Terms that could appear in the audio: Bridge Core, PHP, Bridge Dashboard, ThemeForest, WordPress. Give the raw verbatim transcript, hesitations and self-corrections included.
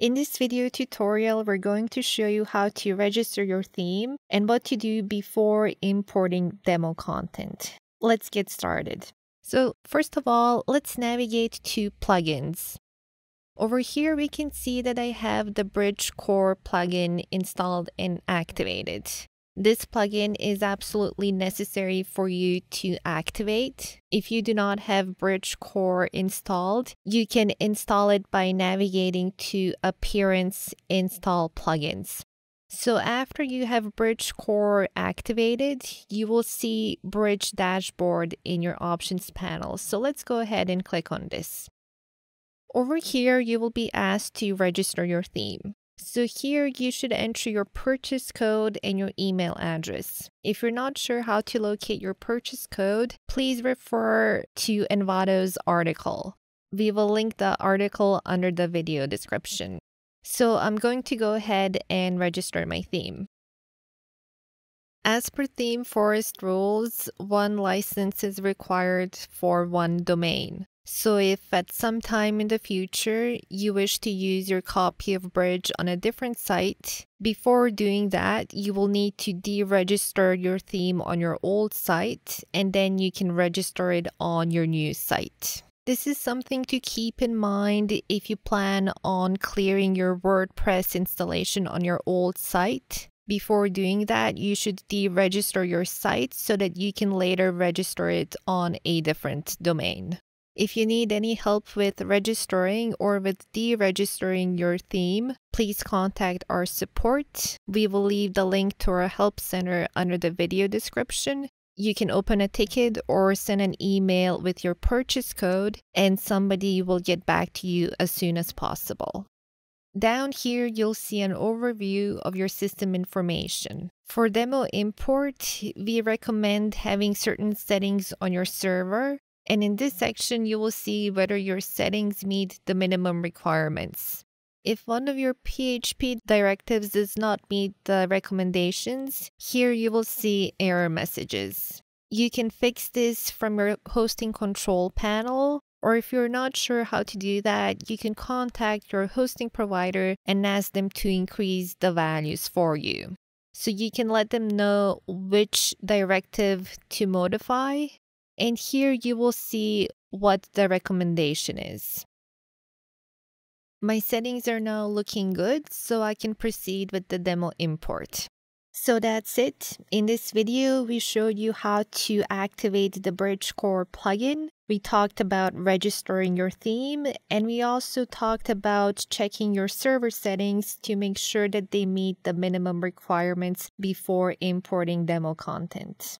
In this video tutorial, we're going to show you how to register your theme and what to do before importing demo content. Let's get started. So first of all, let's navigate to plugins. Over here, we can see that I have the Bridge Core plugin installed and activated. This plugin is absolutely necessary for you to activate. If you do not have Bridge Core installed, you can install it by navigating to Appearance, Install Plugins. So after you have Bridge Core activated, you will see Bridge Dashboard in your options panel. So let's go ahead and click on this. Over here, you will be asked to register your theme. So here you should enter your purchase code and your email address. If you're not sure how to locate your purchase code, please refer to Envato's article. We will link the article under the video description. So I'm going to go ahead and register my theme. As per ThemeForest rules, one license is required for one domain. So if at some time in the future you wish to use your copy of Bridge on a different site, before doing that, you will need to deregister your theme on your old site, and then you can register it on your new site. This is something to keep in mind if you plan on clearing your WordPress installation on your old site. Before doing that, you should deregister your site so that you can later register it on a different domain. If you need any help with registering or with deregistering your theme, please contact our support. We will leave the link to our help center under the video description. You can open a ticket or send an email with your purchase code, and somebody will get back to you as soon as possible. Down here, you'll see an overview of your system information. For demo import, we recommend having certain settings on your server. And in this section, you will see whether your settings meet the minimum requirements. If one of your P H P directives does not meet the recommendations, here you will see error messages. You can fix this from your hosting control panel, or if you're not sure how to do that, you can contact your hosting provider and ask them to increase the values for you. So you can let them know which directive to modify. And here you will see what the recommendation is. My settings are now looking good, so I can proceed with the demo import. So that's it. In this video, we showed you how to activate the Bridge Core plugin. We talked about registering your theme, and we also talked about checking your server settings to make sure that they meet the minimum requirements before importing demo content.